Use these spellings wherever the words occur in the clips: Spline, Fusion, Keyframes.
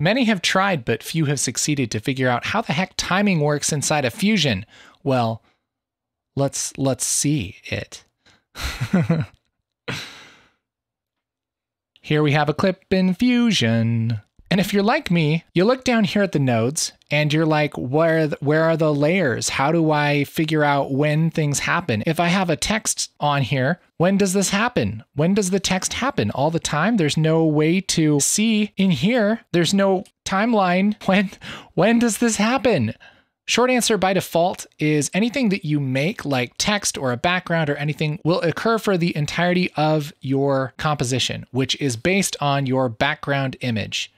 Many have tried, but few have succeeded to figure out how the heck timing works inside of Fusion. Well, let's see it. Here we have a clip in Fusion. And if you're like me, you look down here at the nodes and you're like, where are the layers? How do I figure out when things happen? If I have a text on here, when does this happen? When does the text happen? All the time? There's no way to see in here. There's no timeline. When does this happen? Short answer by default is anything that you make, like text or a background or anything, will occur for the entirety of your composition, which is based on your background image,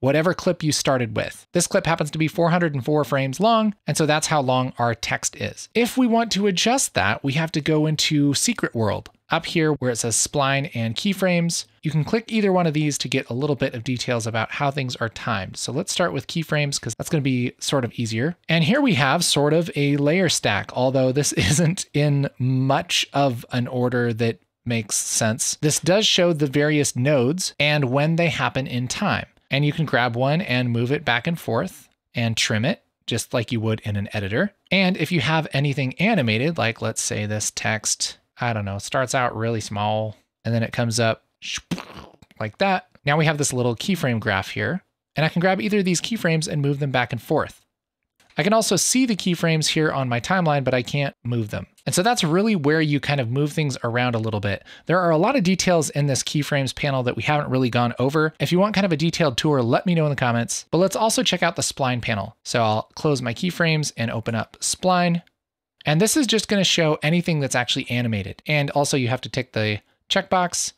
whatever clip you started with. This clip happens to be 404 frames long, and so that's how long our text is. If we want to adjust that, we have to go into Secret World. Up here where it says Spline and Keyframes, you can click either one of these to get a little bit of details about how things are timed. So let's start with Keyframes because that's going to be sort of easier. And here we have sort of a layer stack, although this isn't in much of an order that makes sense. This does show the various nodes and when they happen in time. And you can grab one and move it back and forth and trim it just like you would in an editor. And if you have anything animated, like let's say this text, I don't know, starts out really small and then it comes up like that. Now we have this little keyframe graph here, and I can grab either of these keyframes and move them back and forth. I can also see the keyframes here on my timeline, but I can't move them. And so that's really where you kind of move things around a little bit. There are a lot of details in this keyframes panel that we haven't really gone over. If you want kind of a detailed tour, let me know in the comments, but let's also check out the spline panel. So I'll close my keyframes and open up spline. And this is just going to show anything that's actually animated. And also you have to tick the checkbox.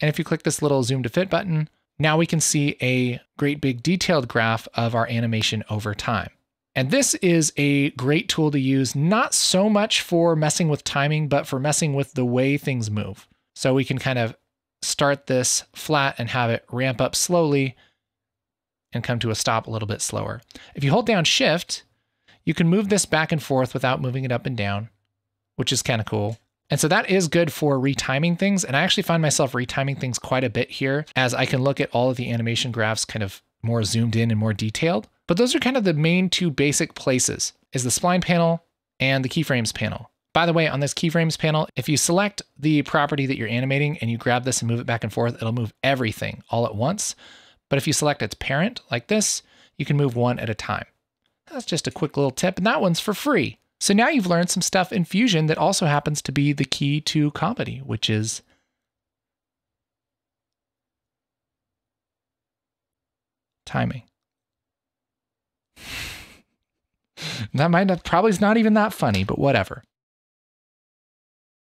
And if you click this little zoom to fit button, now we can see a great big detailed graph of our animation over time. And this is a great tool to use, not so much for messing with timing, but for messing with the way things move. So we can kind of start this flat and have it ramp up slowly and come to a stop a little bit slower. If you hold down Shift, you can move this back and forth without moving it up and down, which is kind of cool. And so that is good for retiming things. And I actually find myself retiming things quite a bit here as I can look at all of the animation graphs kind of more zoomed in and more detailed. But those are kind of the main two basic places, is the spline panel and the keyframes panel. By the way, on this keyframes panel, if you select the property that you're animating and you grab this and move it back and forth, it'll move everything all at once. But if you select its parent like this, you can move one at a time. That's just a quick little tip, and that one's for free. So now you've learned some stuff in Fusion that also happens to be the key to comedy, which is timing. That might not, probably is not even that funny, but whatever.